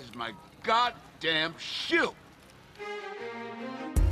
is my goddamn shoe?